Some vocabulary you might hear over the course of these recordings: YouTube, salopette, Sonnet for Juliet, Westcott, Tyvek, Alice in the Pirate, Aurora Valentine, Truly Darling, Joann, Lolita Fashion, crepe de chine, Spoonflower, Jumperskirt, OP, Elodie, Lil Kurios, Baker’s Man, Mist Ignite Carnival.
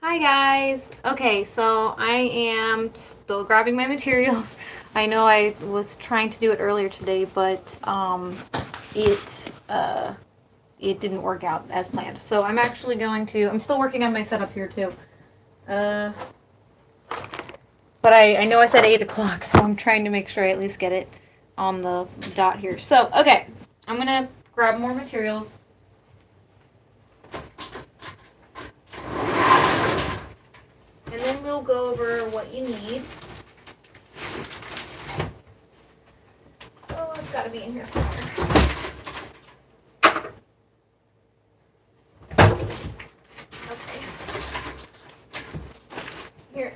Hi guys! Okay, so I am still grabbing my materials. I know I was trying to do it earlier today, but it didn't work out as planned. So I'm actually going to, I'm still working on my setup here too. But I know I said 8 o'clock, so I'm trying to make sure I at least get it on the dot here. So, okay, I'm going to grab more materials. And then we'll go over what you need. Oh, it's got to be in here somewhere. Okay. Here it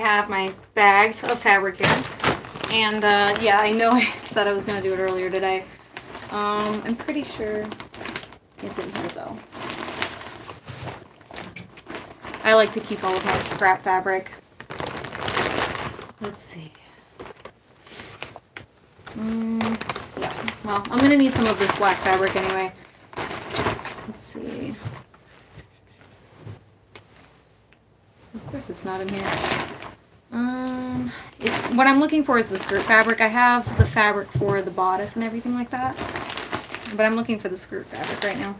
have my bags of fabric here, and yeah, I know I said I was gonna do it earlier today. I'm pretty sure it's in here though. I like to keep all of my scrap fabric. Let's see. Yeah, well, I'm gonna need some of this black fabric anyway. Let's see. Of course it's not in here. What I'm looking for is the skirt fabric. I have the fabric for the bodice and everything like that, but I'm looking for the skirt fabric right now.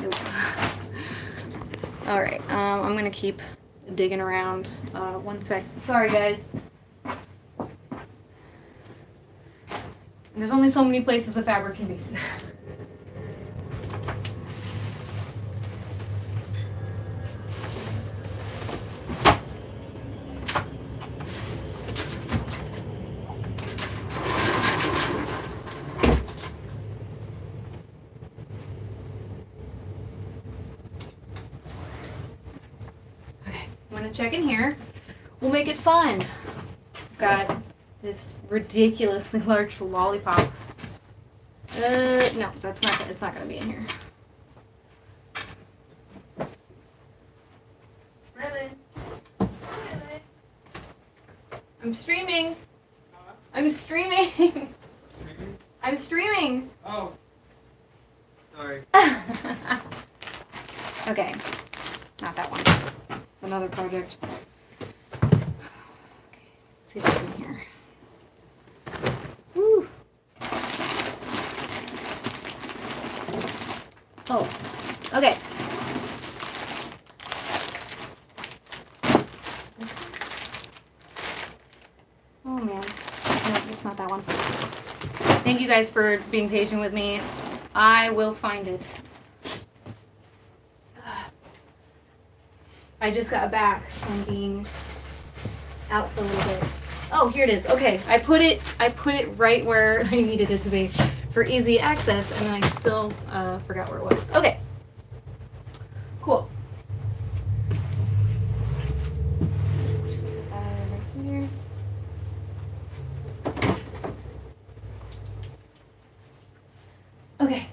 Nope. All right, I'm gonna keep digging around. One sec. Sorry, guys. There's only so many places the fabric can be. Check in here. We'll make it fun. Got this ridiculously large lollipop. No, that's not. It's not gonna be in here. Really? Really? I'm streaming. Huh? I'm streaming. Streaming? I'm streaming. Oh. Sorry. Okay. Not that one. Another project. Okay, let's see what's in here. Woo! Oh, okay. Oh man, no, it's not that one. Thank you guys for being patient with me. I will find it. I just got back from being out for a little bit. Oh, here it is. Okay, I put it right where I needed it to be for easy access, and then I still forgot where it was. Okay, cool. Right here. Okay.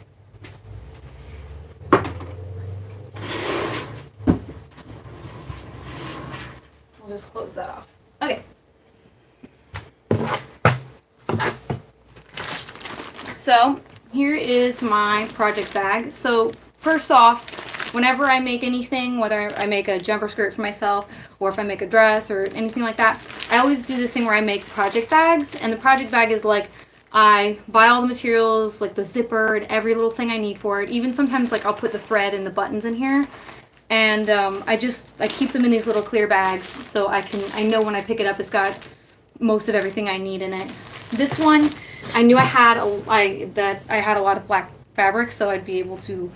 Just close that off. Okay. So here is my project bag. So first off, whenever I make anything, whether I make a jumper skirt for myself or if I make a dress or anything like that, I always do this thing where I make project bags. And the project bag is like, I buy all the materials, like the zipper and every little thing I need for it. Even sometimes like I'll put the thread and the buttons in here. And I keep them in these little clear bags so I know when I pick it up it's got most of everything I need in it. This one, I knew I had a lot of black fabric, so I'd be able to,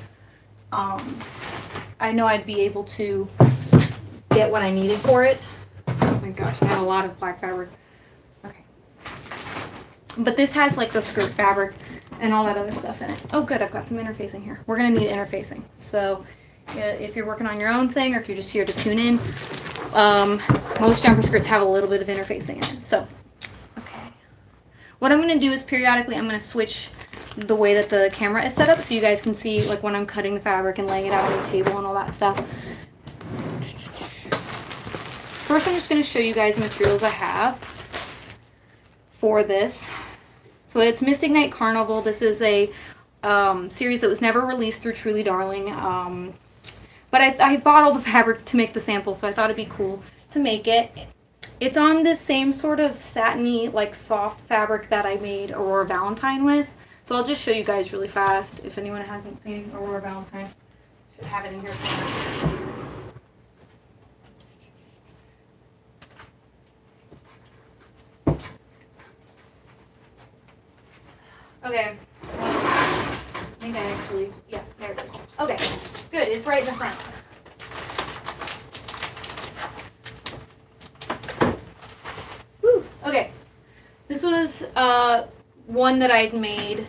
I know I'd be able to get what I needed for it. Oh my gosh, I have a lot of black fabric. Okay. But this has like the skirt fabric and all that other stuff in it. Oh good, I've got some interfacing here. We're gonna need interfacing, so. If you're working on your own thing or if you're just here to tune in, most jumper skirts have a little bit of interfacing in it. So, okay. What I'm going to do is periodically I'm going to switch the way that the camera is set up so you guys can see like when I'm cutting the fabric and laying it out on the table and all that stuff. First I'm just going to show you guys the materials I have for this. So it's Mist Ignite Carnival. This is a series that was never released through Truly Darling. But I bought all the fabric to make the sample, so I thought it'd be cool to make it. It's on this same sort of satiny, like soft fabric that I made Aurora Valentine with. So I'll just show you guys really fast. If anyone hasn't seen Aurora Valentine, should have it in here somewhere. Okay. I think I actually, yeah, there it is. Okay, good. It's right in the front. Woo. Okay. This was one that I'd made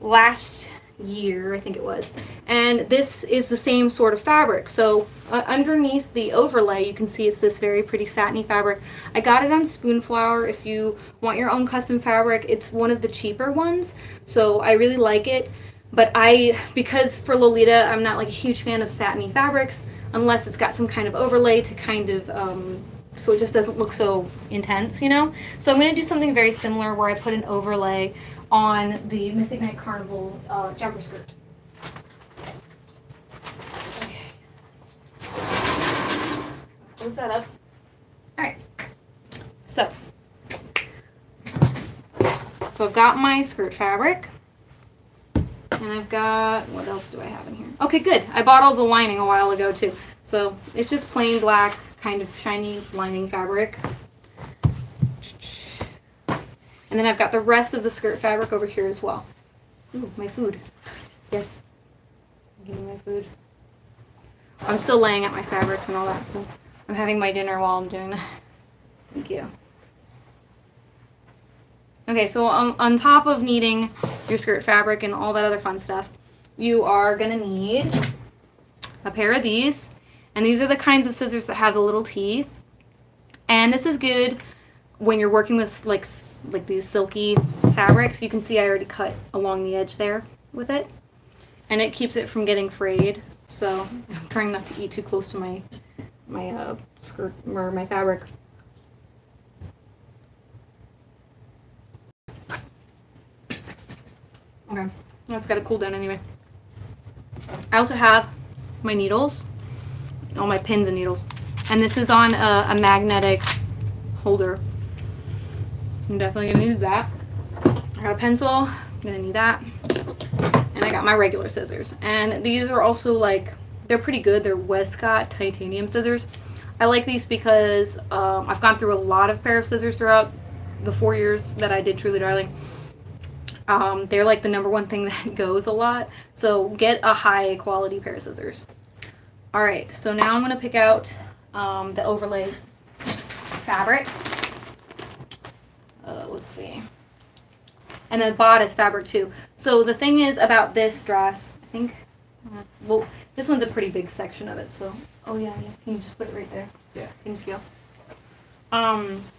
last year, I think it was. And this is the same sort of fabric. So underneath the overlay, you can see it's this very pretty satiny fabric. I got it on Spoonflower. If you want your own custom fabric, it's one of the cheaper ones. So I really like it. But because for Lolita, I'm not like a huge fan of satiny fabrics, unless it's got some kind of overlay to kind of, so it just doesn't look so intense, you know? So I'm gonna do something very similar where I put an overlay on the Mist Ignite Carnival jumper skirt. Okay. Close that up. All right. So I've got my skirt fabric. And I've got, what else do I have in here? Okay, good. I bought all the lining a while ago too. So it's just plain black, kind of shiny lining fabric. And then I've got the rest of the skirt fabric over here as well. Ooh, my food. Yes. Give me my food. I'm still laying out my fabrics and all that, so I'm having my dinner while I'm doing that. Thank you. Okay, so on top of needing your skirt fabric and all that other fun stuff, you are gonna need a pair of these. And these are the kinds of scissors that have the little teeth. And this is good when you're working with like these silky fabrics. You can see I already cut along the edge there with it, and it keeps it from getting frayed. So I'm trying not to eat too close to my skirt or my fabric. Okay, that's got to cool down anyway. I also have my needles, all my pins and needles, and this is on a magnetic holder. I'm definitely gonna need that. I got a pencil, I'm gonna need that. And I got my regular scissors. And these are also like, they're pretty good. They're Westcott titanium scissors. I like these because I've gone through a lot of pair of scissors throughout the 4 years that I did Truly Darling. They're like the #1 thing that goes a lot. So get a high quality pair of scissors. All right, so now I'm gonna pick out the overlay fabric. Let's see, and a bodice fabric too. So the thing is about this dress, I think, well, this one's a pretty big section of it, so, oh yeah, yeah, can you just put it right there? Yeah. Thank you.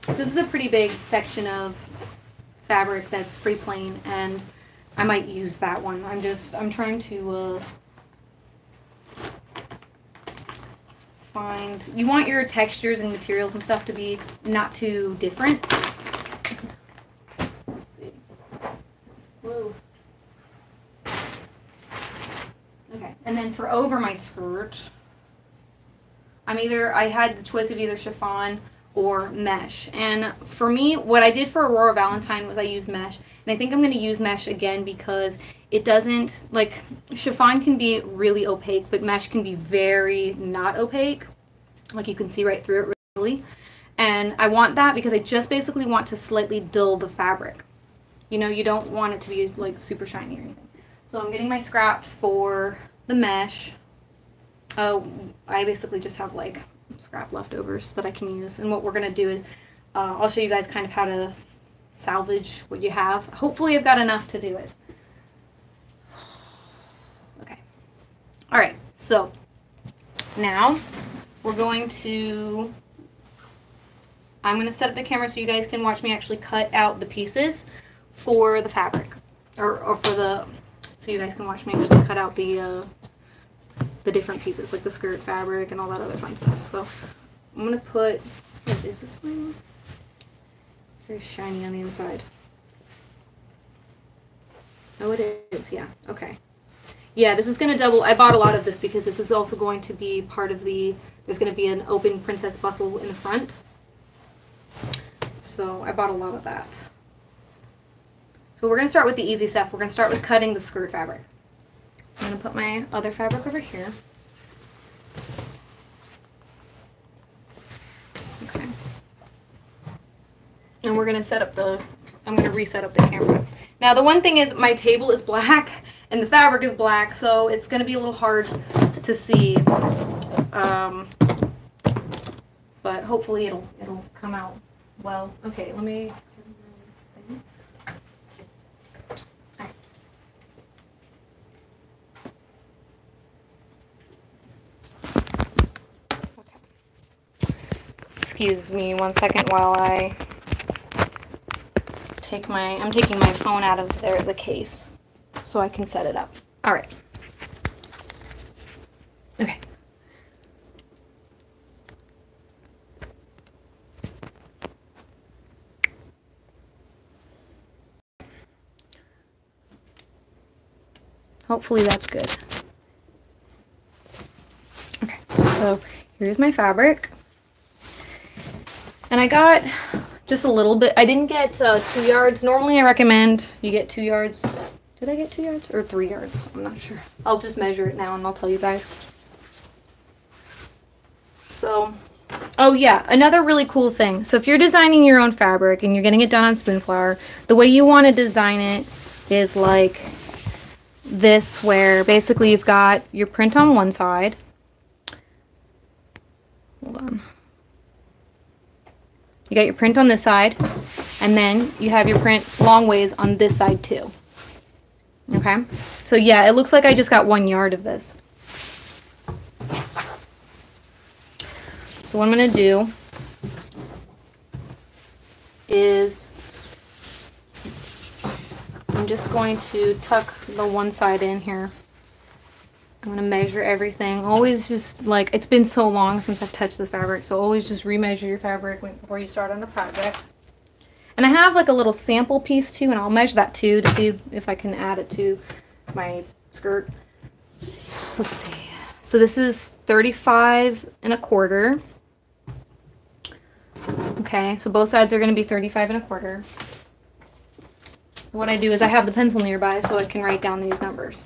So this is a pretty big section of fabric that's pretty plain, and I might use that one. I'm trying to find, you want your textures and materials and stuff to be not too different. Whoa. Okay, and then for over my skirt, I had the choice of either chiffon or mesh. And for me, what I did for Aurora Valentine was I used mesh. And I think I'm going to use mesh again because it doesn't, like, chiffon can be really opaque, but mesh can be very not opaque. Like, you can see right through it really. And I want that because I just basically want to slightly dull the fabric. You know, you don't want it to be like super shiny or anything. So I'm getting my scraps for the mesh. I basically just have like scrap leftovers that I can use. And what we're going to do is I'll show you guys kind of how to salvage what you have. Hopefully I've got enough to do it. Okay. All right. So now we're going to I'm going to set up the camera so you guys can watch me actually cut out the pieces for the fabric, or for the, so you guys can watch me actually cut out the different pieces, like the skirt fabric and all that other fun stuff. So I'm going to put, what is this thing? It's very shiny on the inside. Oh, it is, yeah, okay. Yeah, this is going to double, I bought a lot of this because this is also going to be part of the, there's going to be an open princess bustle in the front. So I bought a lot of that. So we're going to start with the easy stuff. We're going to start with cutting the skirt fabric. I'm going to put my other fabric over here. Okay. And we're going to set up the, I'm going to reset up the camera. Now the one thing is my table is black and the fabric is black, so it's going to be a little hard to see. But hopefully it'll come out well. Okay, let me. Excuse me one second while I take my, I'm taking my phone out of there, the case, so I can set it up. All right. Okay. Hopefully that's good. Okay, so here's my fabric. And I got just a little bit. I didn't get 2 yards. Normally I recommend you get 2 yards. Did I get 2 yards or 3 yards? I'm not sure. I'll just measure it now and I'll tell you guys. So, oh yeah, another really cool thing. So if you're designing your own fabric and you're getting it done on Spoonflower, the way you want to design it is like this, where basically you've got your print on one side. Hold on. You got your print on this side, and then you have your print long ways on this side too. Okay, so yeah, it looks like I just got 1 yard of this. So what I'm gonna do is I'm just going to tuck the one side in here. I'm gonna measure everything. Always just, like, it's been so long since I've touched this fabric, so always just remeasure your fabric before you start on the project. And I have like a little sample piece too, and I'll measure that too to see if I can add it to my skirt. Let's see. So this is 35 1/4. Okay, so both sides are gonna be 35 1/4. What I do is I have the pencil nearby so I can write down these numbers.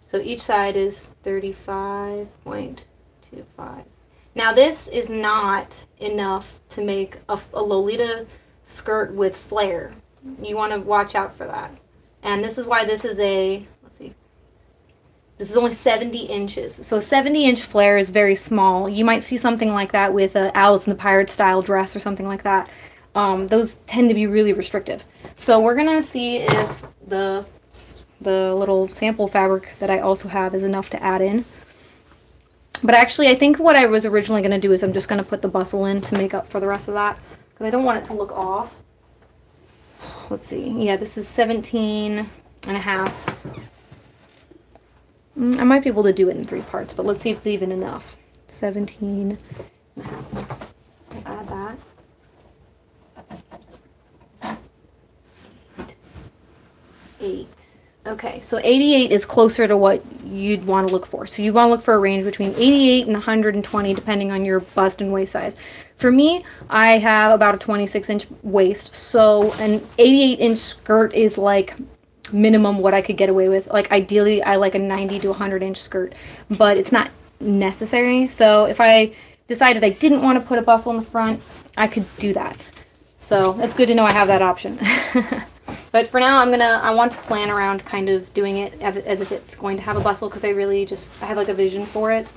So each side is 35.25. Now this is not enough to make a Lolita skirt with flare. You want to watch out for that. And this is why this is a, let's see, this is only 70 inches. So a 70-inch flare is very small. You might see something like that with an Alice in the Pirate style dress or something like that. Those tend to be really restrictive. So we're going to see if the little sample fabric that I also have is enough to add in. But actually I think what I was originally going to do is I'm just going to put the bustle in to make up for the rest of that, because I don't want it to look off. Let's see. Yeah, this is 17 1/2. I might be able to do it in 3 parts, but let's see if it's even enough. 17 1/2. So I'll add that. Eight. Okay, so 88 is closer to what you'd want to look for. So you want to look for a range between 88 and 120, depending on your bust and waist size. For me, I have about a 26-inch waist, so an 88-inch skirt is like minimum what I could get away with. Like ideally, I like a 90 to 100-inch skirt, but it's not necessary. So if I decided I didn't want to put a bustle in the front, I could do that. So it's good to know I have that option. But for now, I want to plan around kind of doing it as if it's going to have a bustle, because I have like a vision for it.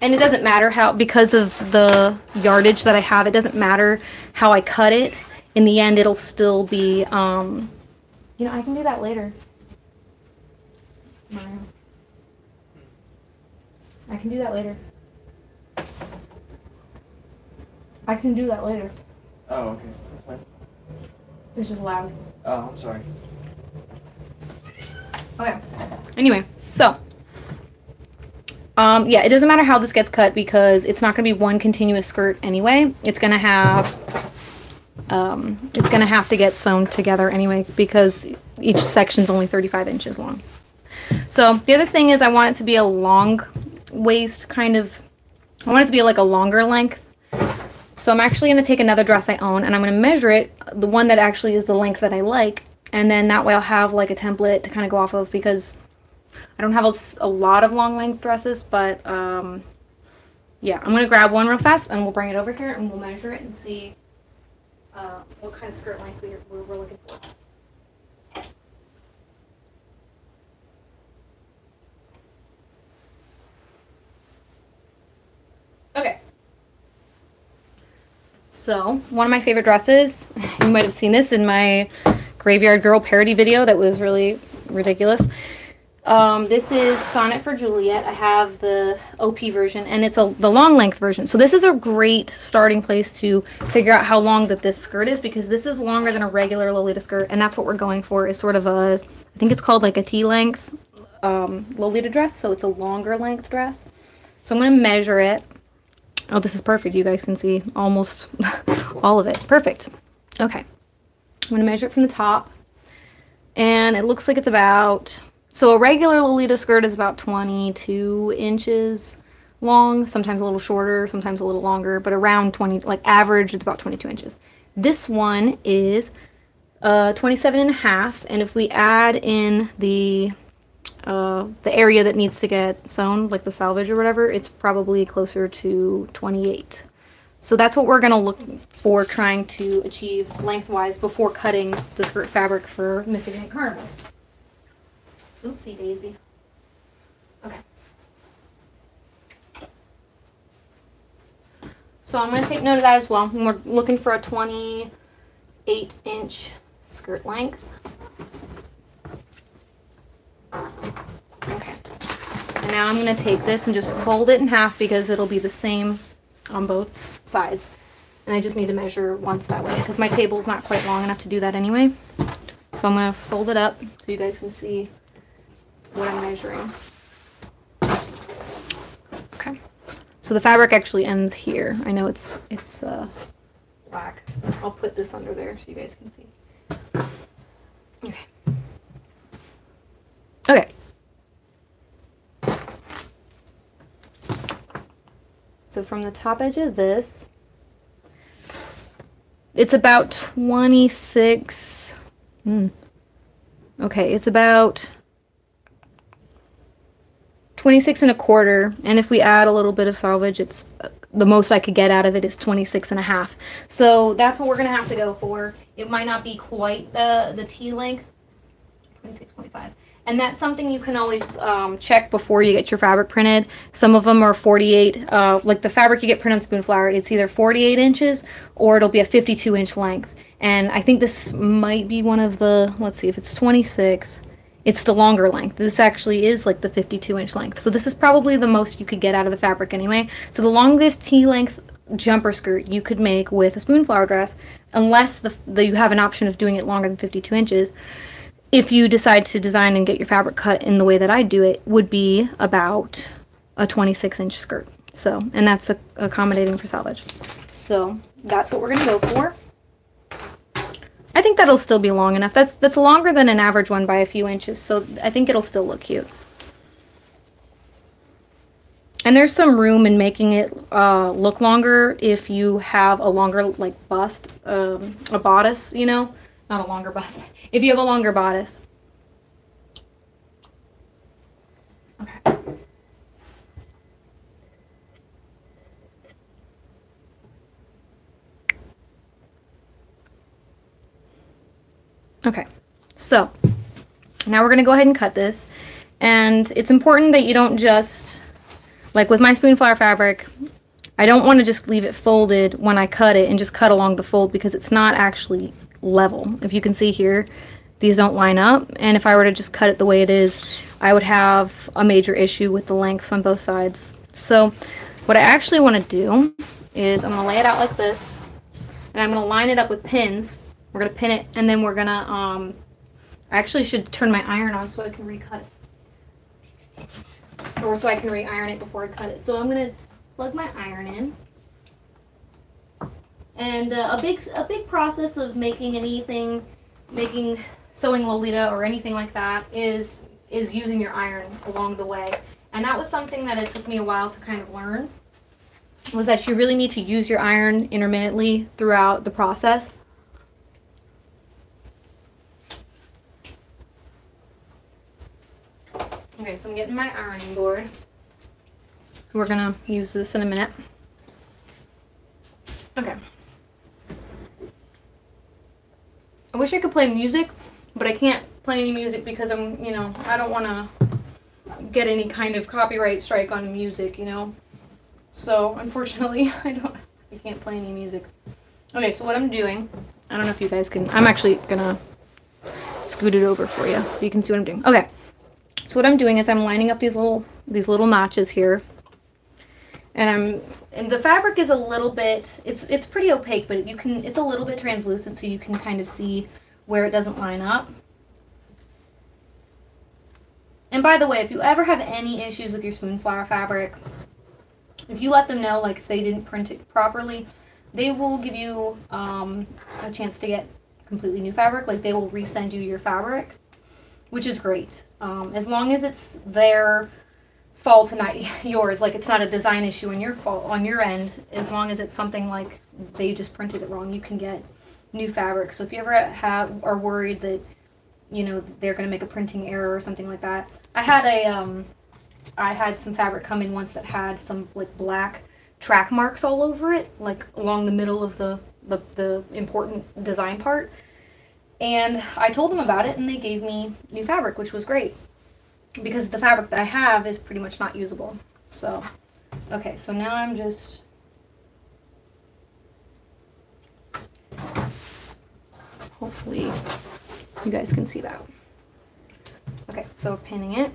And it doesn't matter how, because of the yardage that I have, it doesn't matter how I cut it. In the end, it'll still be, you know, I can do that later. I can do that later. I can do that later. Oh, okay. That's fine. It's just loud. Oh, I'm sorry. Okay. Anyway, so. Yeah, it doesn't matter how this gets cut because it's not going to be one continuous skirt anyway. It's going to have, to get sewn together anyway because each section's only 35 inches long. So the other thing is I want it to be a long waist kind of, I want it to be like a longer length. So I'm actually going to take another dress I own and I'm going to measure it, the one that actually is the length that I like. And then that way I'll have like a template to kind of go off of because I don't have a lot of long length dresses, but yeah, I'm going to grab one real fast and we'll bring it over here and we'll measure it and see what kind of skirt length we're looking for. Okay. So, one of my favorite dresses, you might have seen this in my Graveyard Girl parody video that was really ridiculous. This is Sonnet for Juliet. I have the OP version and it's the long length version. So this is a great starting place to figure out how long that this skirt is because this is longer than a regular Lolita skirt and that's what we're going for is sort of a, I think it's called like a T length Lolita dress. So it's a longer length dress. So I'm going to measure it. Oh, this is perfect. You guys can see almost all of it. Perfect. Okay. I'm going to measure it from the top and it looks like it's about... So a regular Lolita skirt is about 22 inches long, sometimes a little shorter, sometimes a little longer, but around 20, like average, it's about 22 inches. This one is 27 and a half, and if we add in the area that needs to get sewn, like the selvage or whatever, it's probably closer to 28. So that's what we're going to look for trying to achieve lengthwise before cutting the skirt fabric for Mist Ignite Carnival. Oopsie daisy. Okay. So I'm going to take note of that as well. We're looking for a 28 inch skirt length. Okay. And now I'm going to take this and just fold it in half because it'll be the same on both sides. And I just need to measure once that way because my table's not quite long enough to do that anyway. So I'm going to fold it up so you guys can see what I'm measuring. Okay, so the fabric actually ends here. I know it's black. I'll put this under there so you guys can see. Okay. Okay. So from the top edge of this, it's about 26. Okay, it's about 26 and a quarter, and if we add a little bit of selvage, it's the most I could get out of it is 26 and a half. So that's what we're going to have to go for. It might not be quite the T length, 26.5. And that's something you can always check before you get your fabric printed. Some of them are 48, like the fabric you get printed on Spoonflower, it's either 48 inches or it'll be a 52 inch length. And I think this might be one of the, let's see if it's 26. It's the longer length. This actually is like the 52 inch length. So this is probably the most you could get out of the fabric anyway. So the longest T length jumper skirt you could make with a Spoonflower dress, unless you have an option of doing it longer than 52 inches, if you decide to design and get your fabric cut in the way that I do it, would be about a 26 inch skirt. So, and that's accommodating for selvage. So that's what we're gonna go for. I think that'll still be long enough. That's longer than an average one by a few inches, so I think it'll still look cute. And there's some room in making it look longer if you have a longer like bust, a bodice, you know? Not a longer bust. If you have a longer bodice. Okay. Okay, so now we're going to go ahead and cut this, and it's important that you don't just, like with my Spoonflower fabric, I don't want to just leave it folded when I cut it and just cut along the fold because it's not actually level. If you can see here, these don't line up, and if I were to just cut it the way it is, I would have a major issue with the lengths on both sides. So what I actually want to do is I'm going to lay it out like this, and I'm going to line it up with pins. We're going to pin it, and then we're going to, I actually should turn my iron on so I can recut it. Or so I can re-iron it before I cut it. So I'm going to plug my iron in. And a big process of making anything, sewing Lolita or anything like that is using your iron along the way. And that was something that it took me a while to kind of learn, was that you really need to use your iron intermittently throughout the process. Okay, so I'm getting my ironing board. We're gonna use this in a minute. Okay. I wish I could play music, but I can't play any music because I'm, you know, I don't want to get any kind of copyright strike on music, you know. So, unfortunately, I can't play any music. Okay, so what I'm doing, I don't know if you guys can, I'm actually going to scoot it over for you so you can see what I'm doing. Okay. So what I'm doing is I'm lining up these little notches here. And the fabric is a little bit, it's pretty opaque, but you can, it's a little bit translucent, so you can kind of see where it doesn't line up. And by the way, if you ever have any issues with your Spoonflower fabric, if you let them know, like if they didn't print it properly, they will give you a chance to get completely new fabric. Like they will resend you your fabric, which is great. As long as it's their fault and not yours, like it's not a design issue on your fault, on your end, as long as it's something like they just printed it wrong, you can get new fabric. So if you ever are worried that, you know, they're going to make a printing error or something like that. I had some fabric come in once that had some like black track marks all over it, like along the middle of the important design part. And I told them about it and they gave me new fabric, which was great, because the fabric that I have is pretty much not usable. So, okay, so now I'm just hopefully you guys can see that. Okay, so pinning it.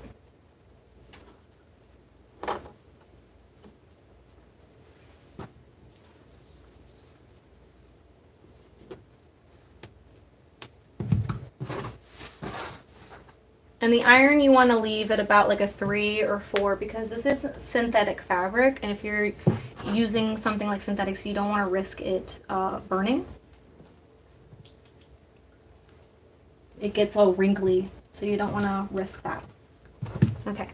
And the iron you want to leave at about like a 3 or 4, because this is synthetic fabric, and if you're using something like synthetics, you don't want to risk it burning. It gets all wrinkly, so you don't want to risk that. Okay.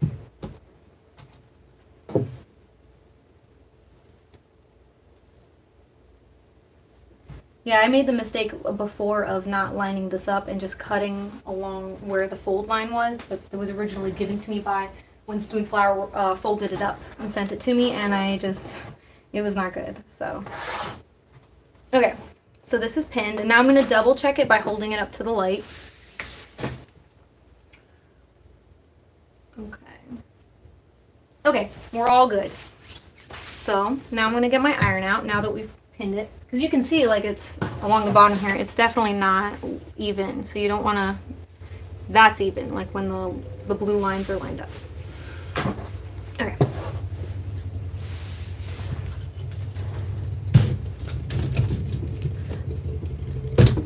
Yeah, I made the mistake before of not lining this up and just cutting along where the fold line was that was originally given to me by when Spoonflower folded it up and sent it to me, and it was not good, so. Okay, so this is pinned, and now I'm going to double check it by holding it up to the light. Okay. Okay, we're all good. So, now I'm going to get my iron out now that we've pinned it. Because you can see, like, it's along the bottom here, it's definitely not even, so you don't want to, that's even, like when the blue lines are lined up. Okay.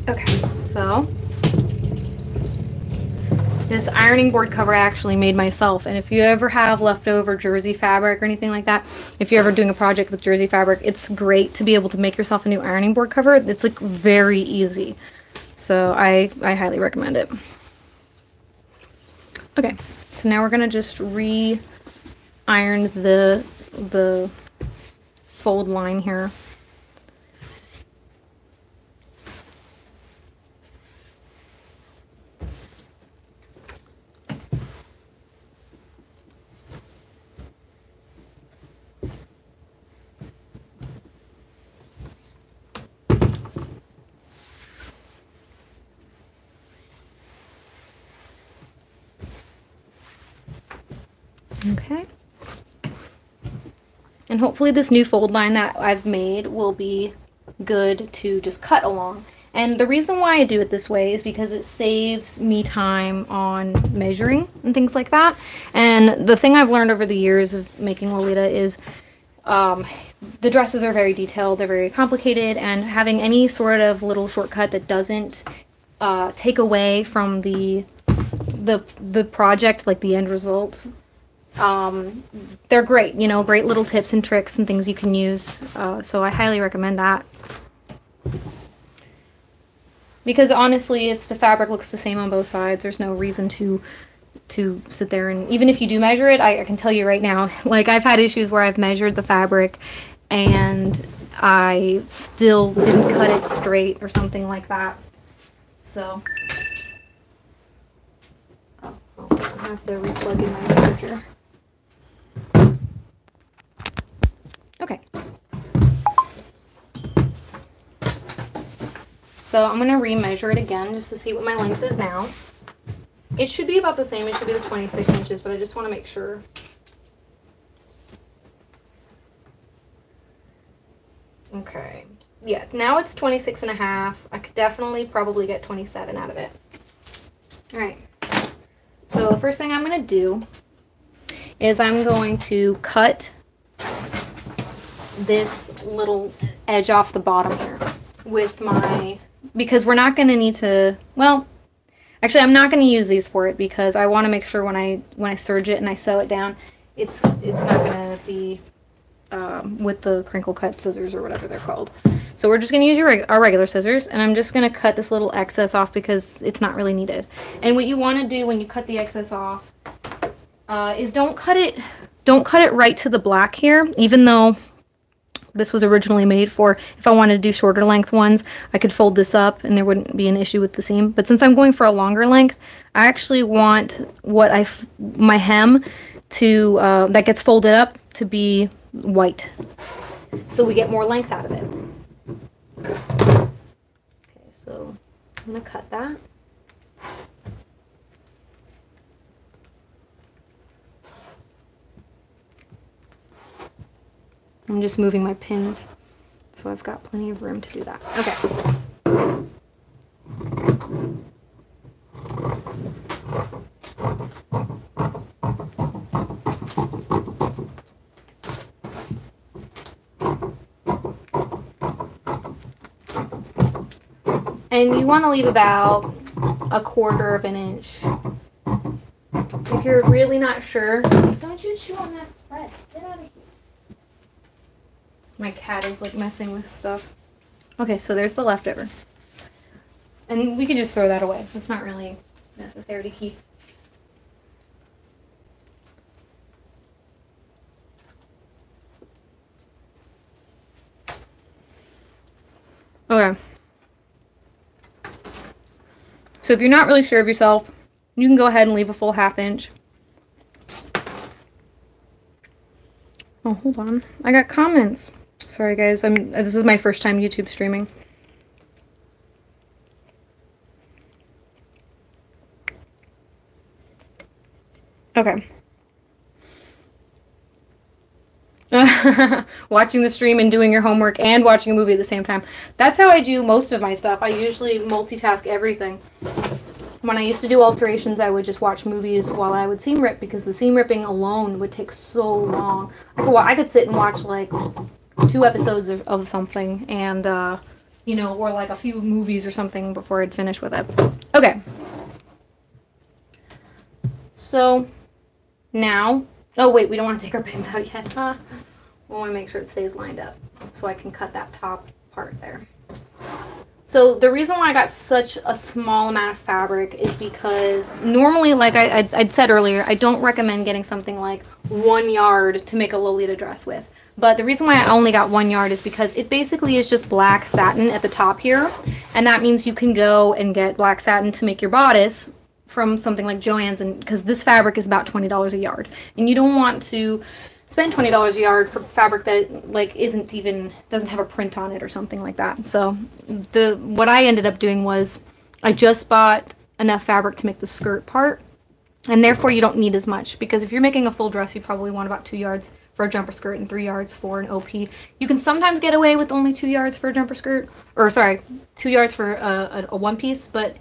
Okay, so this ironing board cover I actually made myself, and if you ever have leftover jersey fabric or anything like that, if you're ever doing a project with jersey fabric, it's great to be able to make yourself a new ironing board cover. It's like very easy, so I highly recommend it. Okay, so now we're gonna just re-iron the fold line here. Okay, and hopefully this new fold line that I've made will be good to just cut along. And the reason why I do it this way is because it saves me time on measuring and things like that. And the thing I've learned over the years of making Lolita is the dresses are very detailed, they're very complicated, and having any sort of little shortcut that doesn't take away from the project, like the end result, they're great, you know, great little tips and tricks and things you can use. So I highly recommend that. Because honestly, if the fabric looks the same on both sides, there's no reason to sit there and, even if you do measure it, I can tell you right now, like I've had issues where I've measured the fabric and I still didn't cut it straight or something like that. So, oh, I have to replug in my charger. Okay. So I'm going to re-measure it again just to see what my length is now. It should be about the same. It should be the 26 inches, but I just want to make sure. Okay. Yeah, now it's 26 and a half. I could definitely probably get 27 out of it. All right. So the first thing I'm going to do is I'm going to cut this little edge off the bottom here with my... because we're not going to need to, well, actually I'm not going to use these for it because I want to make sure when I serge it and I sew it down, it's not going to be with the crinkle cut scissors or whatever they're called. So we're just going to use our regular scissors, and I'm just going to cut this little excess off because it's not really needed. And what you want to do when you cut the excess off is don't cut it right to the black here, even though this was originally made for, if I wanted to do shorter length ones, I could fold this up and there wouldn't be an issue with the seam. But since I'm going for a longer length, I actually want what my hem to that gets folded up to be white, so we get more length out of it. Okay, so I'm gonna cut that. I'm just moving my pins, so I've got plenty of room to do that. Okay. And you want to leave about 1/4 of an inch. If you're really not sure, don't you chew on that thread. Get out of here. My cat is like messing with stuff. Okay, so there's the leftover. And we can just throw that away. It's not really necessary to keep. Okay. So if you're not really sure of yourself, you can go ahead and leave a full 1/2 inch. Oh, hold on. I got comments. Sorry guys, this is my first time YouTube streaming. Okay. Watching the stream and doing your homework and watching a movie at the same time. That's how I do most of my stuff. I usually multitask everything. When I used to do alterations, I would just watch movies while I would seam rip, because the seam ripping alone would take so long. I could sit and watch like 2 episodes of something, and you know, or like a few movies or something before I'd finish with it. Okay. So now, oh wait, we don't want to take our pins out yet. We want to make sure it stays lined up so I can cut that top part there. So the reason why I got such a small amount of fabric is because normally, like I'd said earlier, I don't recommend getting something like 1 yard to make a Lolita dress with. But the reason why I only got 1 yard is because it basically is just black satin at the top here. And that means you can go and get black satin to make your bodice from something like Joann's, and because this fabric is about $20 a yard. And you don't want to spend $20 a yard for fabric that like isn't even, doesn't have a print on it or something like that. So what I ended up doing was I just bought enough fabric to make the skirt part, and therefore you don't need as much, because if you're making a full dress, you probably want about 2 yards for a jumper skirt and 3 yards for an OP. You can sometimes get away with only 2 yards for a jumper skirt, or sorry, 2 yards for a one piece, but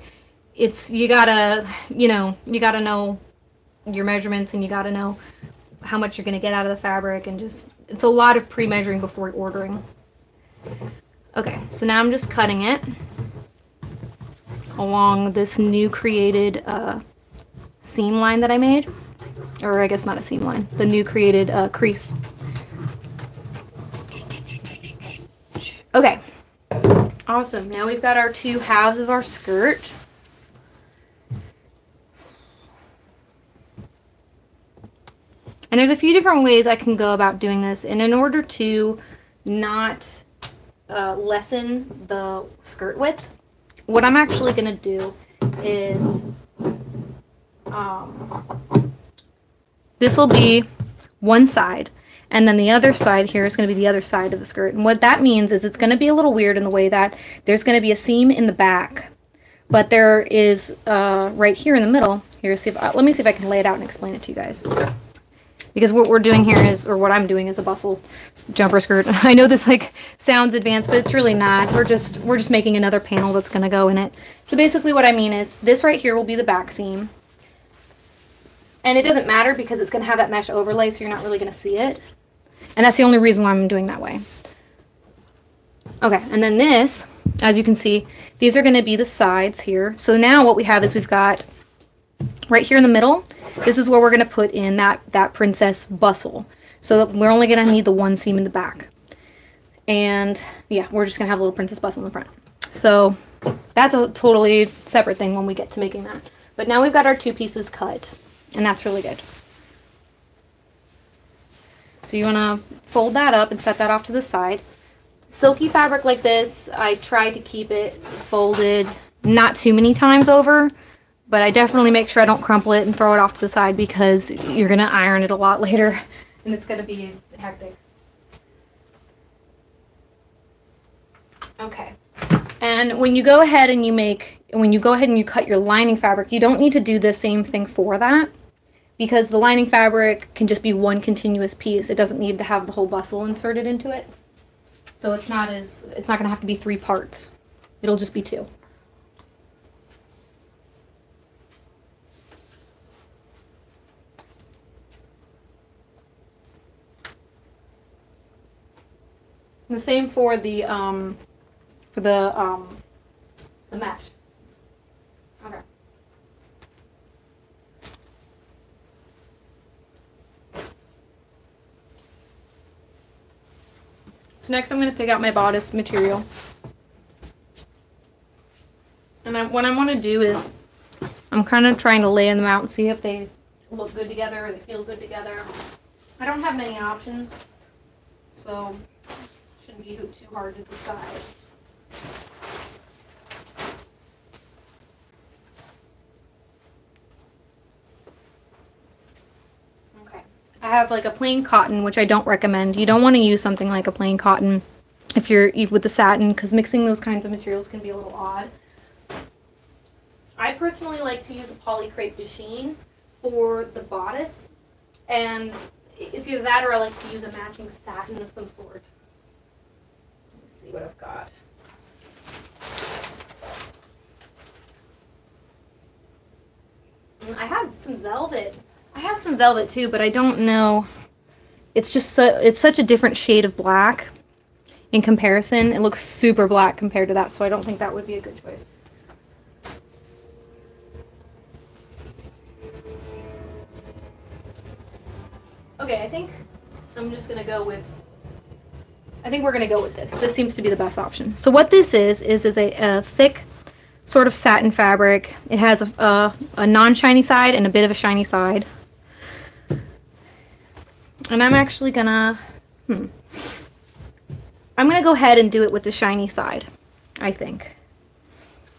it's, you gotta know your measurements and you gotta know how much you're gonna get out of the fabric, and just, it's a lot of pre-measuring before ordering. Okay, so now I'm just cutting it along this new created seam line that I made. Or I guess not a seam line, the new created crease. Okay, awesome. Now we've got our two halves of our skirt. And there's a few different ways I can go about doing this, and in order to not lessen the skirt width, what I'm actually going to do is this will be one side, and then the other side here is going to be the other side of the skirt. And what that means is it's going to be a little weird in the way that there's going to be a seam in the back, but there is right here in the middle. Here, see if let me see if I can lay it out and explain it to you guys. Because what we're doing here is, or what I'm doing, is a bustle jumper skirt. I know this like sounds advanced, but it's really not. We're just making another panel that's going to go in it. So basically, what I mean is this right here will be the back seam. And it doesn't matter because it's going to have that mesh overlay, so you're not really going to see it. And that's the only reason why I'm doing that way. Okay, and then this, as you can see, these are going to be the sides here. So now what we have is we've got right here in the middle, this is where we're going to put in that princess bustle. So we're only going to need the one seam in the back. And yeah, we're just going to have a little princess bustle in the front. So that's a totally separate thing when we get to making that. But now we've got our two pieces cut. And that's really good. So you want to fold that up and set that off to the side. Silky fabric like this, I try to keep it folded not too many times over, but I definitely make sure I don't crumple it and throw it off to the side, because you're going to iron it a lot later and it's going to be hectic. Okay. And when you go ahead and you cut your lining fabric, you don't need to do the same thing for that, because the lining fabric can just be one continuous piece. It doesn't need to have the whole bustle inserted into it. So it's not going to have to be three parts. It'll just be two. The same for the mesh. Okay. So next I'm going to pick out my bodice material. And what I want to do is I'm kind of trying to lay them out and see if they look good together or they feel good together. I don't have many options, so it shouldn't be too hard to decide. Okay, I have like a plain cotton, which I don't recommend. You don't want to use something like a plain cotton if you're with the satin, because mixing those kinds of materials can be a little odd. I personally like to use a poly crepe de chine for the bodice, and it's either that or I like to use a matching satin of some sort. Let's see what I've got. I have some velvet. I have some velvet too, but I don't know. It's just it's such a different shade of black in comparison. It looks super black compared to that, so I don't think that would be a good choice. Okay, I think I'm just gonna go with. I think we're gonna go with this. This seems to be the best option. So what this is a thick sort of satin fabric. It has a non-shiny side and a bit of a shiny side. And I'm actually gonna, I'm gonna go ahead and do it with the shiny side, I think.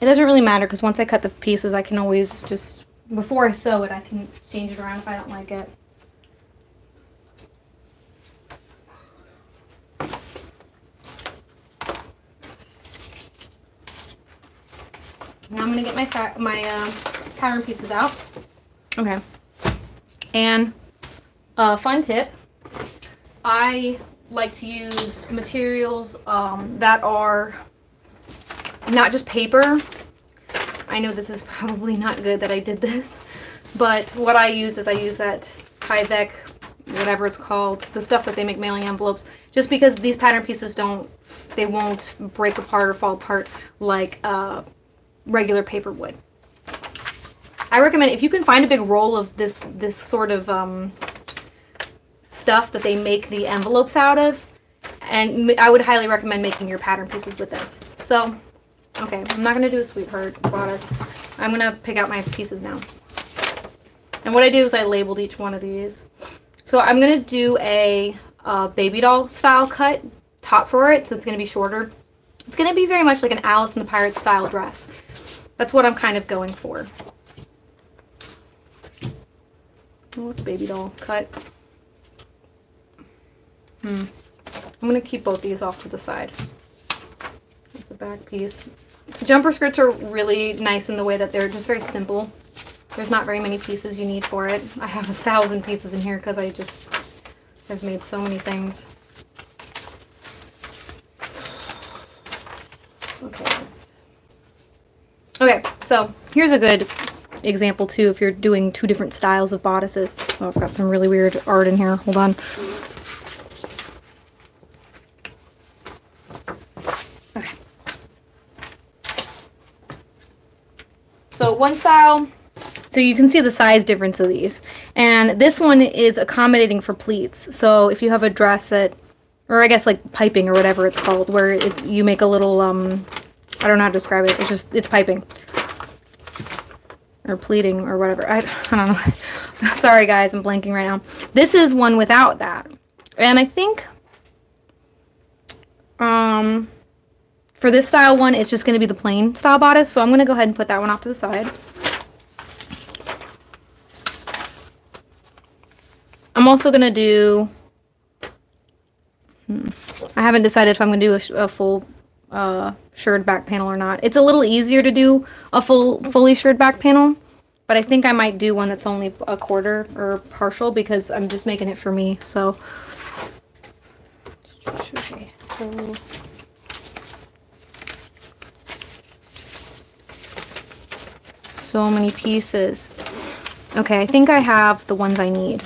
It doesn't really matter, because once I cut the pieces, I can always just, before I sew it, I can change it around if I don't like it. Now I'm going to get my pattern pieces out. Okay. And a fun tip I like to use materials that are not just paper. I know this is probably not good that I did this, but what I use is I use that Tyvek, whatever it's called, the stuff that they make mailing envelopes, just because these pattern pieces don't, they won't break apart or fall apart like regular paper would. I recommend, if you can find a big roll of this sort of stuff that they make the envelopes out of, and I would highly recommend making your pattern pieces with this. So, okay, I'm not going to do a Sweetheart product. I'm going to pick out my pieces now. And what I did was I labeled each one of these. So I'm going to do a baby doll style cut top for it, so it's going to be shorter. It's going to be very much like an Alice in the Pirate style dress. That's what I'm kind of going for. Oh, it's a baby doll cut. I'm going to keep both these off to the side. That's the back piece. So jumper skirts are really nice in the way that they're just very simple. There's not very many pieces you need for it. I have 1,000 pieces in here because I've made so many things. Okay, so here's a good example too if you're doing two different styles of bodices. Oh, I've got some really weird art in here. Hold on. Okay. So one style. So you can see the size difference of these. And this one is accommodating for pleats. So if you have a dress that, or I guess like piping or whatever it's called, where you make a little, I don't know how to describe it. It's just, it's piping. Or pleating or whatever. I don't know. Sorry guys, I'm blanking right now. This is one without that. And I think, for this style one, it's just going to be the plain style bodice. So I'm going to go ahead and put that one off to the side. I'm also going to do, I haven't decided if I'm going to do a full shirred back panel or not. It's a little easier to do a fully shirred back panel, but I think I might do one that's only a quarter or partial because I'm just making it for me. So, so many pieces. Okay, I think I have the ones I need.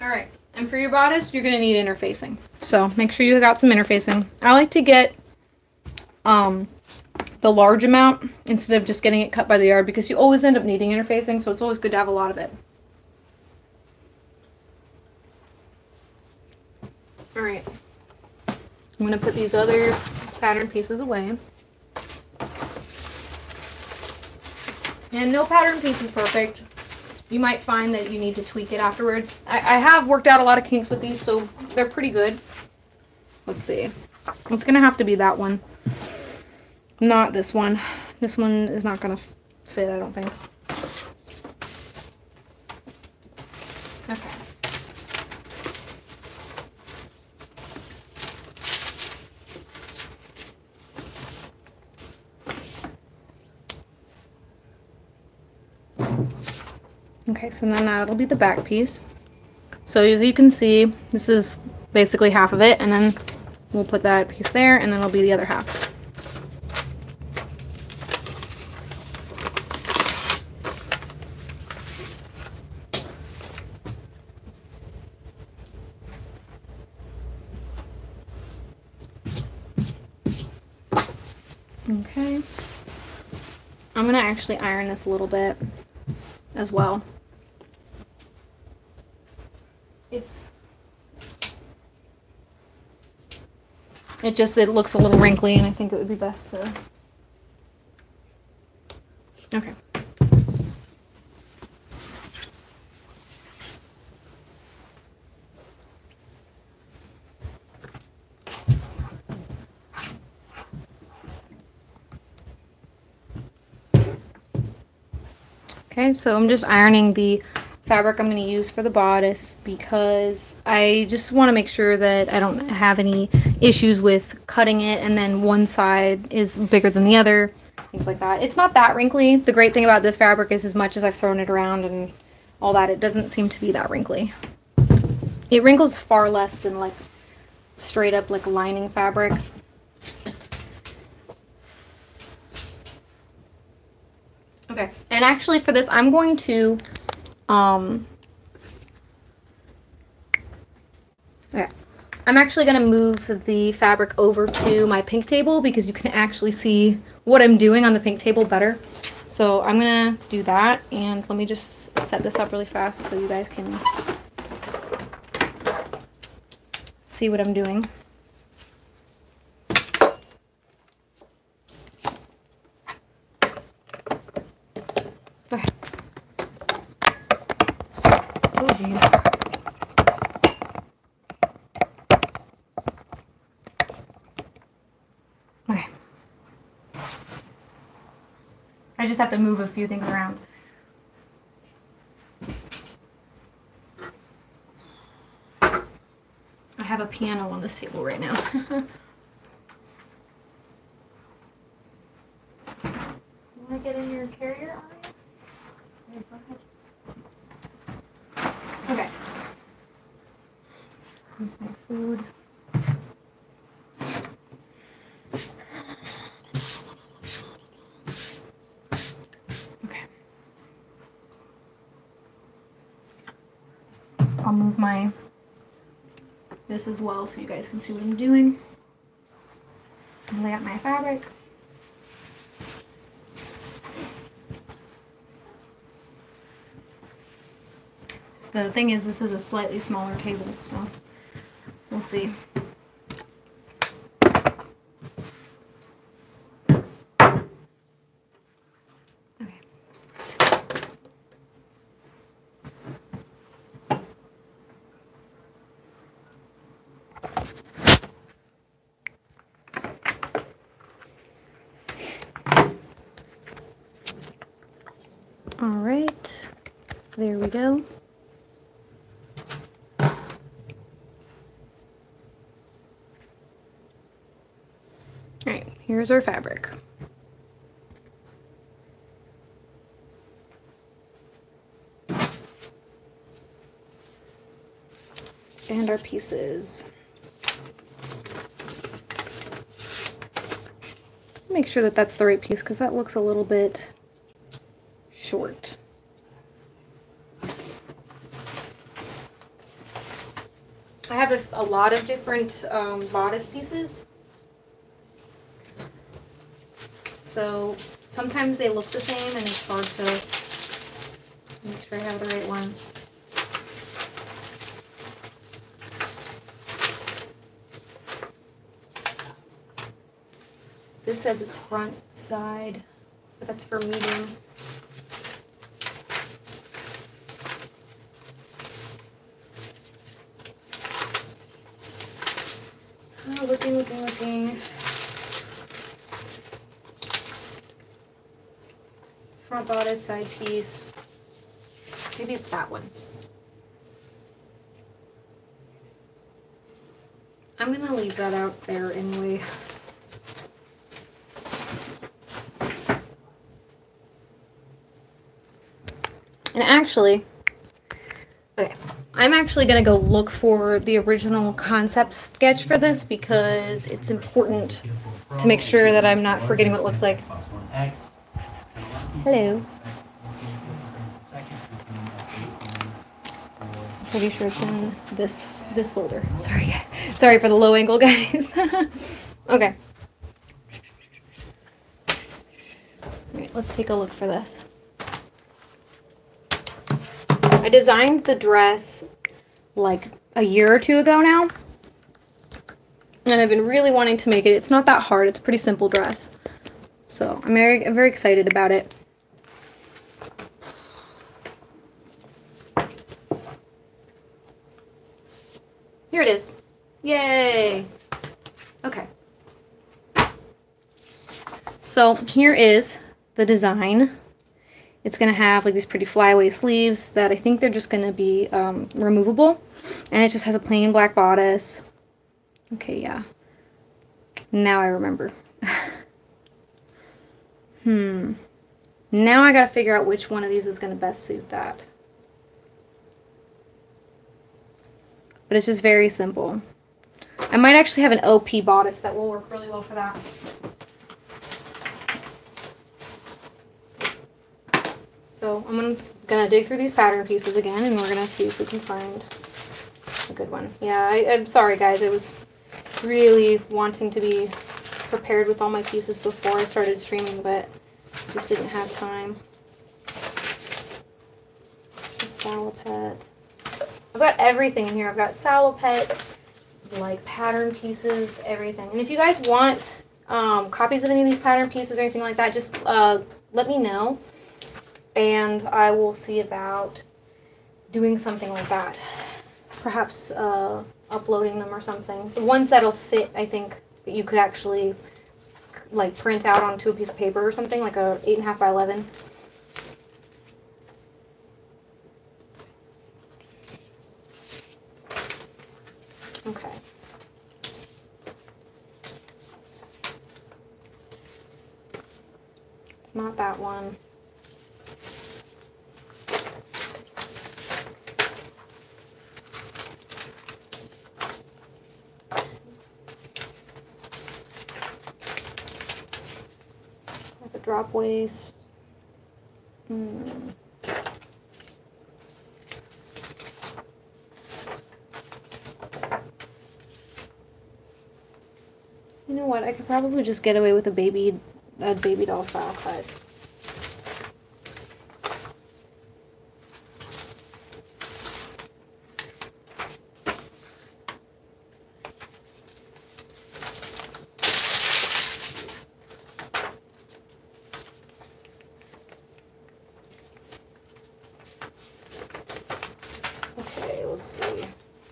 Alright, and for your bodice, you're going to need interfacing. So, make sure you got some interfacing. I like to get the large amount instead of just getting it cut by the yard because you always end up needing interfacing, so it's always good to have a lot of it. Alright, I'm going to put these other pattern pieces away. And no pattern piece is perfect. You might find that you need to tweak it afterwards. I have worked out a lot of kinks with these, so they're pretty good. Let's see. It's going to have to be that one. Not this one. This one is not going to fit, I don't think. Okay. Okay, so then that'll be the back piece. So as you can see, this is basically half of it, and then we'll put that piece there, and then it'll be the other half. Okay. I'm gonna actually iron this a little bit as well. It looks a little wrinkly, and I think it would be best to... Okay. Okay, so I'm just ironing the fabric I'm going to use for the bodice because I just want to make sure that I don't have any issues with cutting it and then one side is bigger than the other, things like that. It's not that wrinkly. The great thing about this fabric is as much as I've thrown it around and all that, it doesn't seem to be that wrinkly. It wrinkles far less than like straight up like lining fabric. Okay, and actually for this I'm going to okay. I'm actually going to move the fabric over to my pink table because you can actually see what I'm doing on the pink table better. So I'm going to do that, and let me just set this up really fast so you guys can see what I'm doing. Have to move a few things around. I have a piano on this table right now. I'll move my this as well so you guys can see what I'm doing. Lay out my fabric. So the thing is, this is a slightly smaller table, so we'll see. Alright, there we go. Alright, here's our fabric. And our pieces. Make sure that that's the right piece because that looks a little bit short. I have a lot of different bodice pieces, so sometimes they look the same and it's hard to make sure I have the right one. This says it's front side, but that's for medium. Looking. Front bodice, side piece. Maybe it's that one. I'm gonna leave that out there anyway. And actually, okay. I'm actually going to go look for the original concept sketch for this because it's important to make sure that I'm not forgetting what it looks like. Hello. Pretty sure it's in this folder. Sorry. Sorry for the low angle, guys. Okay. All right, let's take a look for this. I designed the dress like a year or two ago now, and I've been really wanting to make it. It's not that hard. It's a pretty simple dress, so I'm very excited about it. Here it is. Yay! Okay. So here is the design. It's going to have like these pretty flyaway sleeves that I think they're just going to be removable. And it just has a plain black bodice. Okay, yeah. Now I remember. Now I gotta figure out which one of these is gonna best suit that. But it's just very simple. I might actually have an OP bodice that will work really well for that. So I'm gonna dig through these pattern pieces again, and we're gonna see if we can find a good one. Yeah, I'm sorry guys, I was really wanting to be prepared with all my pieces before I started streaming, but just didn't have time. Salopette. I've got everything in here. I've got salopette, like pattern pieces, everything. And if you guys want copies of any of these pattern pieces or anything like that, just let me know, and I will see about doing something like that. Perhaps uploading them or something. The ones that'll fit, I think, that you could actually like print out onto a piece of paper or something, like a 8.5 by 11. Okay. It's not that one. Drop waist. You know what? I could probably just get away with a baby doll style cut.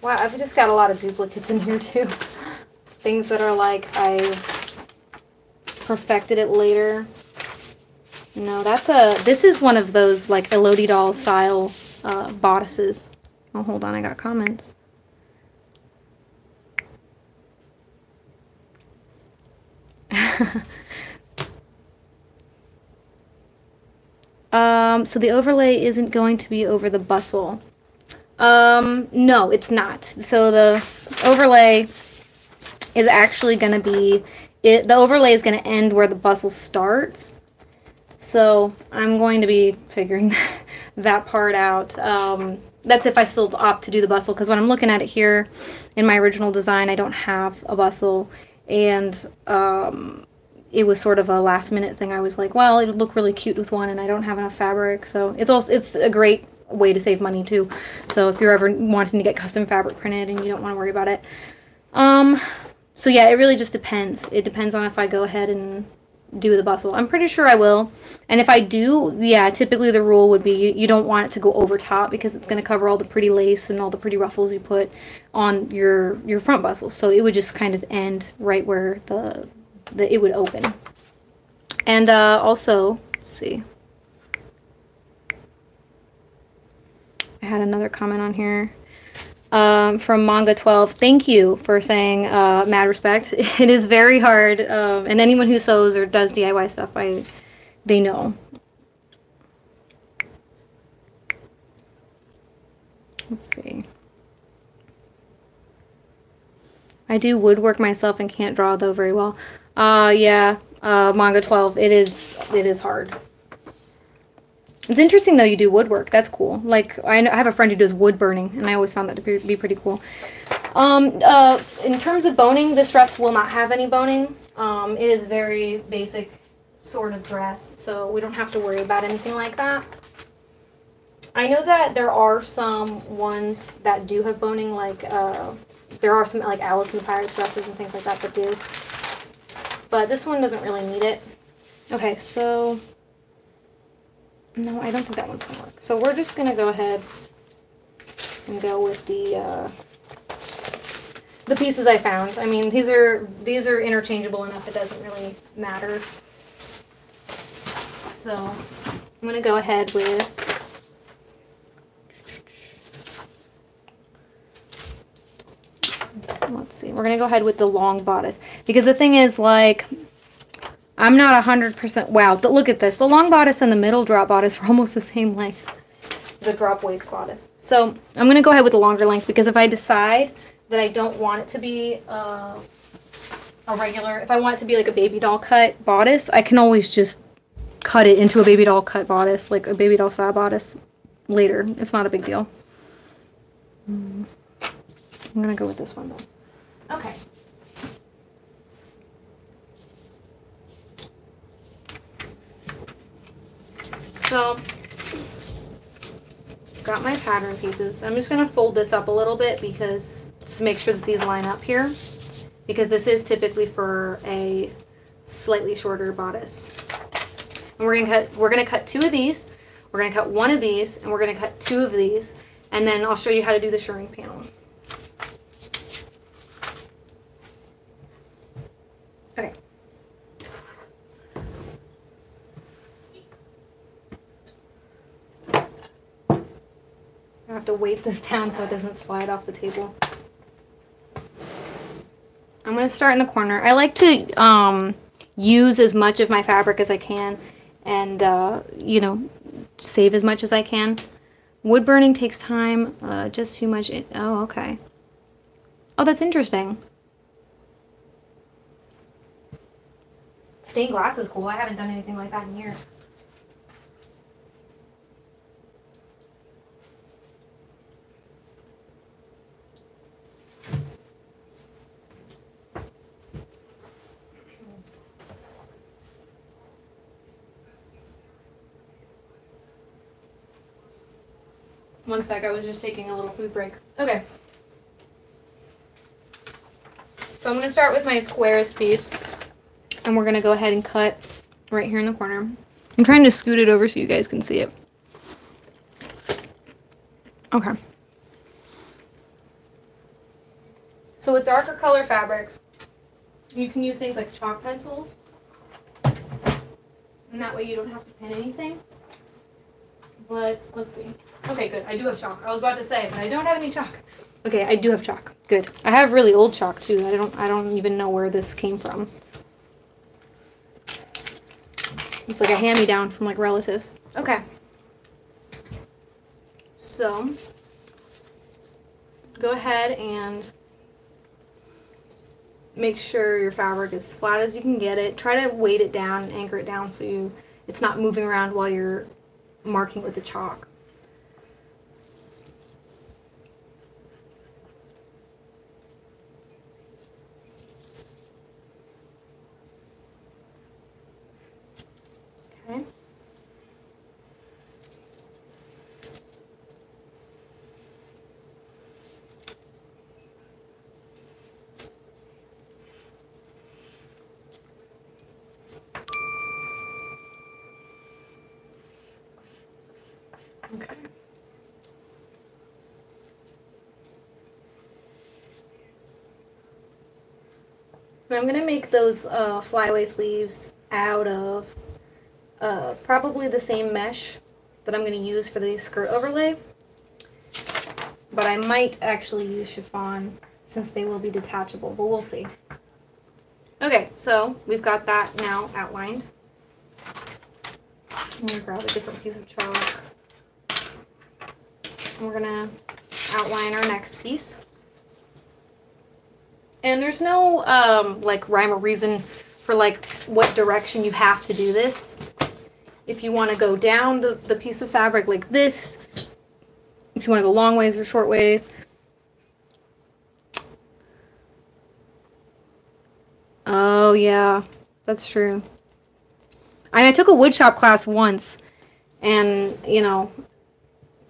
Wow, I've just got a lot of duplicates in here too. Things that are like I perfected it later. No, that's a, this is one of those like Elodie doll style bodices. Oh, hold on, I got comments. So the overlay isn't going to be over the bustle. No, it's not. So the overlay is actually going to be, the overlay is going to end where the bustle starts. So I'm going to be figuring that part out. That's if I still opt to do the bustle, because when I'm looking at it here in my original design, I don't have a bustle, and it was sort of a last minute thing. I was like, well, it would look really cute with one, and I don't have enough fabric. So it's also, it's a great way to save money too. So if you're ever wanting to get custom fabric printed and you don't want to worry about it. So yeah, it really just depends. It depends on if I go ahead and do the bustle. I'm pretty sure I will. And if I do, yeah, typically the rule would be you don't want it to go over top, because it's going to cover all the pretty lace and all the pretty ruffles you put on your front bustle. So it would just kind of end right where the it would open. And also, let's see. I had another comment on here from Manga12. Thank you for saying mad respect. It is very hard, and anyone who sews or does DIY stuff, they know. Let's see. I do woodwork myself and can't draw though very well. Yeah, Manga12. It is hard. It's interesting though, you do woodwork. That's cool. Like I have a friend who does wood burning, and I always found that to be pretty cool. In terms of boning, this dress will not have any boning. It is very basic sort of dress, so we don't have to worry about anything like that. I know that there are some ones that do have boning, like there are some like Alice in the Pirate dresses and things like that that do. But this one doesn't really need it. Okay, so. No, I don't think that one's going to work. So we're just going to go ahead and go with the pieces I found. I mean, these are interchangeable enough, it doesn't really matter. So I'm going to go ahead with, let's see, we're going to go ahead with the long bodice, because the thing is, like, I'm not 100%, wow, look at this, the long bodice and the middle drop bodice were almost the same length, the drop waist bodice. So I'm going to go ahead with the longer length, because if I decide that I don't want it to be a regular, if I want it to be like a baby doll cut bodice, I can always just cut it into a baby doll cut bodice, like a baby doll style bodice later. It's not a big deal. I'm going to go with this one though. Okay. So, got my pattern pieces. I'm just going to fold this up a little bit, because just to make sure that these line up here, because this is typically for a slightly shorter bodice. And we're going to cut two of these, we're going to cut one of these, and we're going to cut two of these, and then I'll show you how to do the shirring panel. Okay. I have to weight this down so it doesn't slide off the table. I'm going to start in the corner. I like to use as much of my fabric as I can, and you know, save as much as I can. Wood burning takes time, just too much. Oh, okay. Oh, that's interesting. Stained glass is cool. I haven't done anything like that in years. One sec, I was just taking a little food break. Okay. So I'm going to start with my squarest piece, and we're going to go ahead and cut right here in the corner. I'm trying to scoot it over so you guys can see it. Okay. So with darker color fabrics, you can use things like chalk pencils, and that way you don't have to pin anything. But let's see. Okay, good. I do have chalk. I was about to say, but I don't have any chalk. Okay, I do have chalk. Good. I have really old chalk too. I don't even know where this came from. It's like a hand-me-down from like relatives. Okay. So go ahead and make sure your fabric is as flat as you can get it. Try to weight it down and anchor it down so it's not moving around while you're marking with the chalk. Okay. Okay. Now I'm going to make those flyaway sleeves out of probably the same mesh that I'm going to use for the skirt overlay, but I might actually use chiffon since they will be detachable, but we'll see. Okay, so we've got that now outlined. I'm going to grab a different piece of chalk. We're going to outline our next piece. And there's no like rhyme or reason for like what direction you have to do this. If you want to go down the piece of fabric like this, if you want to go long ways or short ways. Oh yeah, that's true. I took a woodshop class once, and you know,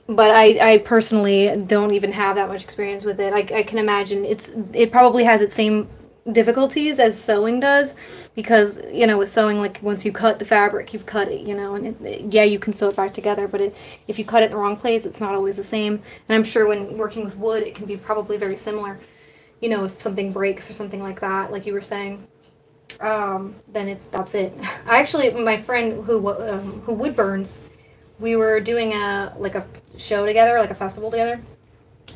but I personally don't even have that much experience with it. I can imagine it probably has its same difficulties as sewing does, because you know, with sewing, like once you cut the fabric, you've cut it, you know, and yeah, you can sew it back together, but if you cut it in the wrong place, it's not always the same. And I'm sure when working with wood, it can be probably very similar, you know, if something breaks or something like that, like you were saying, then that's it. I actually, my friend who wood burns, we were doing a show together, like a festival together,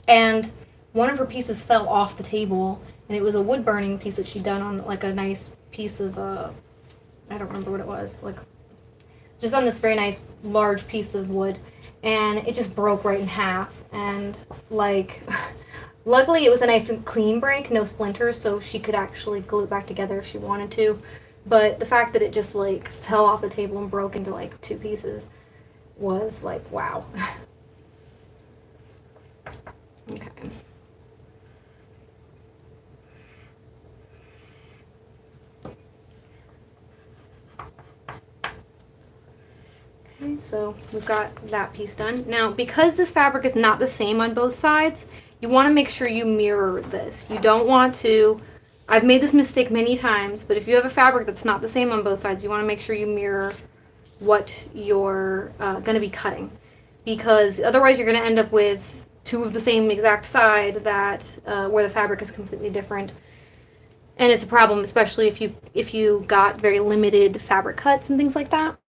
and one of her pieces fell off the table, and it was a wood burning piece that she'd done on like a nice piece of I don't remember what it was, like just on this very nice large piece of wood, and it just broke right in half, and like luckily it was a nice and clean break, no splinters, so she could actually glue it back together if she wanted to. But the fact that it just like fell off the table and broke into like two pieces was like, wow. Okay. Okay, so we've got that piece done. Now, because this fabric is not the same on both sides, you want to make sure you mirror this. You don't want to, I've made this mistake many times, but if you have a fabric that's not the same on both sides, you want to make sure you mirror what you're going to be cutting, because otherwise you're going to end up with two of the same exact side that where the fabric is completely different, and it's a problem, especially if you got very limited fabric cuts and things like that.